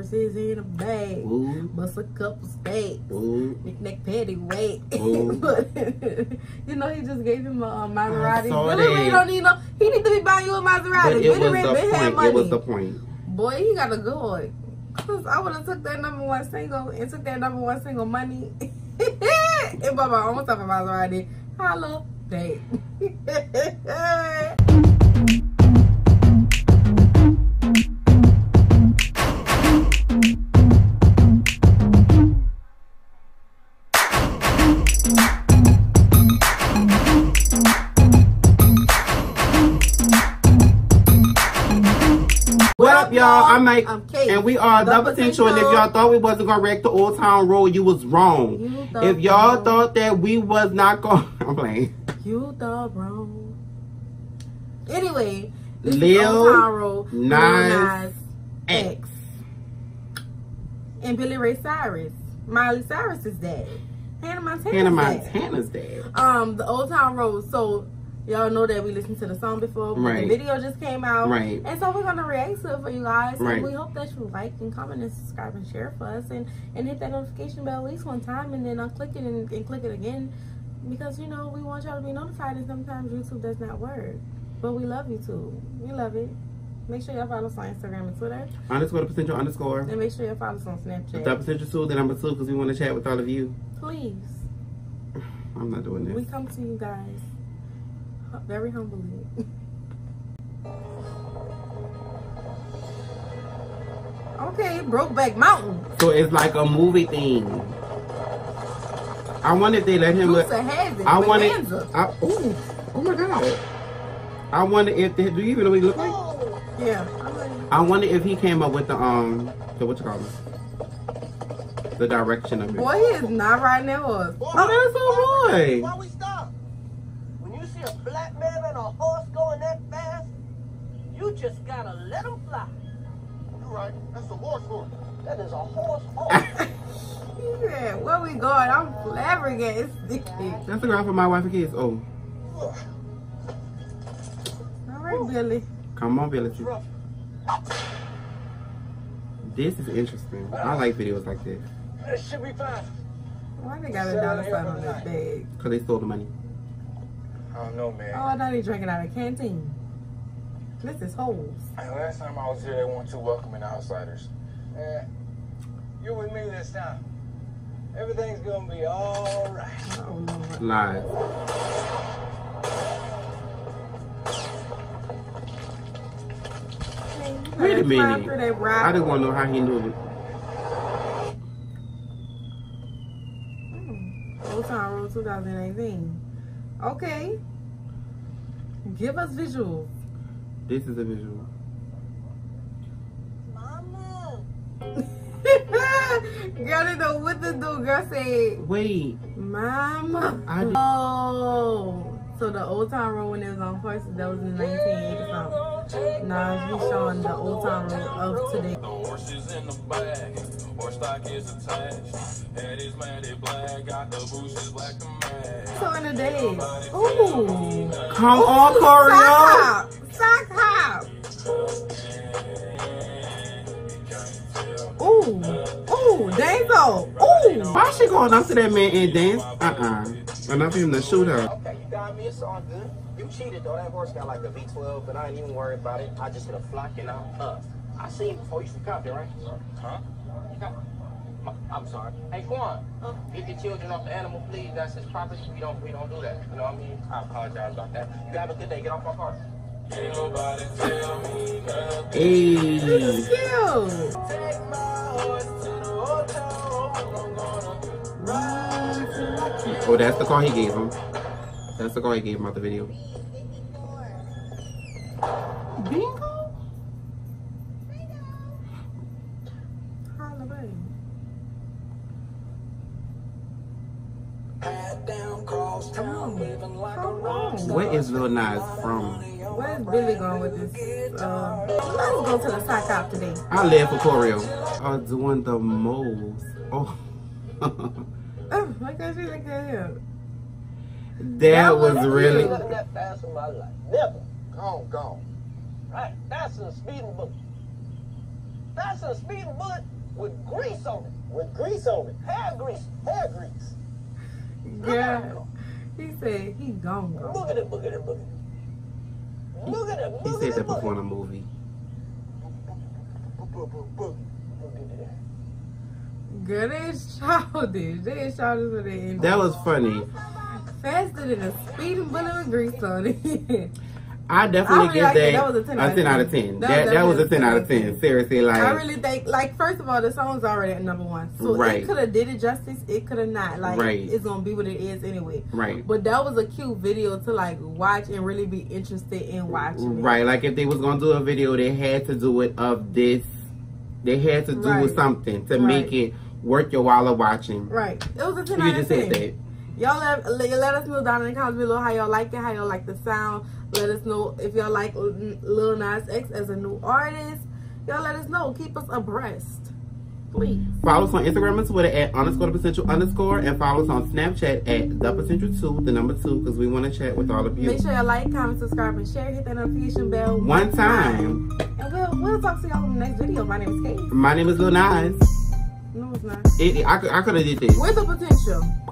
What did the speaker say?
horses in a bag. Ooh. Bust a couple steaks. Knick-knack patty wet. But you know, he just gave him a Maserati. Really don't need no. He need to be buying you a Maserati. It was the point. Boy, he got a good. Cause I would have took that #1 single and took that #1 single money and bought my own stuff a Maserati. Holla, babe. Y'all, I'm Mike, and we are The Potential. And if y'all thought we wasn't gonna wreck the Old Town Road, you was wrong. If y'all thought that we was not gonna, I'm playing. You thought wrong. Anyway, this Lil Nas X and Billy Ray Cyrus, Miley Cyrus's dad, Hannah Montana's dad. The Old Town Road. So y'all know that we listened to the song before, but the video just came out. And so we're going to react to it for you guys. So we hope that you like and comment and subscribe and share for us. And hit that notification bell at least one time. And then click it and click it again. Because, you know, we want y'all to be notified. And sometimes YouTube does not work. But we love YouTube. We love it. Make sure y'all follow us on Instagram and Twitter. _thepotential_. And make sure y'all follow us on Snapchat. @thepotential2, the #2, because we want to chat with all of you. Please. I'm not doing this. We come to you guys very humbly. Okay, Brokeback Mountain. So it's like a movie thing. I wonder if they let him look. Oh my God. I wonder if they, do you even know what he look like? Yeah. I wonder if he came up with the what you call it? The direction of it. Boy, he is not riding that horse. Oh, that's a boy. Why we stop? A black man and a horse going that fast, you just gotta let him fly. You're right, that's a horse horse. That is a horse horse. Yeah, where we going? I'm flabbergasted. That's the ground for my wife and kids. Oh. All right, ooh. Billy. Come on, Billy. This is interesting. I like videos like this. This should be fine. Why they got $1 sign on this bag? Because they stole the money. I don't know, man. Oh, I thought he drinking out of canteen. This is holes. Last time I was here, they weren't too welcoming outsiders. You with me this time. Everything's gonna be all right. Oh, Lord. Lies. Wait a minute. I didn't want to know how he knew it. Old Town Road 2018. Okay, give us visuals. This is a visual. Mama. Girl didn't know what to do. Girl said, wait. Mama. Oh, so the Old Town Road when it was on first, that was in 1980 something. Now we showing the Old Town Road of today. The horse is in the bag, horse stock is attached. Head is matted black, got the bushes black to match. So in the day. Ooh. Come on, Corey. Sock hop. Ooh. Ooh. Dango. Ooh. Why she going up to that man and dance? Enough for him to shoot her. Okay, you got me. It's all good. You cheated, though. That horse got like a V12, but I ain't even worried about it. I just hit a flock and I'm up. I seen it before. You from Compton, right? Huh? I'm sorry. Hey, Quan, get your children off the animal, please. That's his property. We don't do that. You know what I mean? I apologize about that. You have a good day. Get off my car. Ain't nobody tell me nothing. Hey. This is cute. Take my horse to the hotel. I'm gonna ride to my car. Oh, that's the car he gave him. That's the car he gave him out the video. Bingo? Where is Lil Nas from? Where's Billy going with this? Let's go to the sock hop today. I live for choreo. I'm doing the most. Oh. Oh, my gosh, you look at him. That was really. That fast in my life. Never. Gone, gone. Right. That's a speeding book. That's a speeding bullet with grease on it. With grease on it. Hair grease. Hair grease. Yeah. He said he gone. Look at it. Look at it. Look at it. Look at it. He said that before in a movie. Girl, they is childish. They is childish with their energy. That was funny. Faster than a speeding bullet with grease on it. I definitely get that. That was a 10 out of 10. That was a 10 out of 10. Seriously, like. I really think, like, first of all, the song's already at #1. So right. It could have did it justice. It could have not. Like, right. It's going to be what it is anyway. Right. But that was a cute video to, like, watch and really be interested in watching. Right. It. Like, if they was going to do a video, they had to do it of this. They had to do right. something to right. make it worth your while of watching. Right. It was a 10 out of 10. You just said that. Y'all let us know down in the comments below how y'all like it, how y'all like the sound. Let us know if y'all like Lil Nas X as a new artist. Y'all let us know. Keep us abreast. Please. Follow us on Instagram and Twitter at _thepotential_. And follow us on Snapchat at thepotential2, the number 2, because we want to chat with all of you. Make sure y'all like, comment, subscribe, and share. Hit that notification bell one time. And we'll talk to y'all in the next video. My name is Kate. My name is Lil Nas. No, it's not. I could have did this. We're The Potential.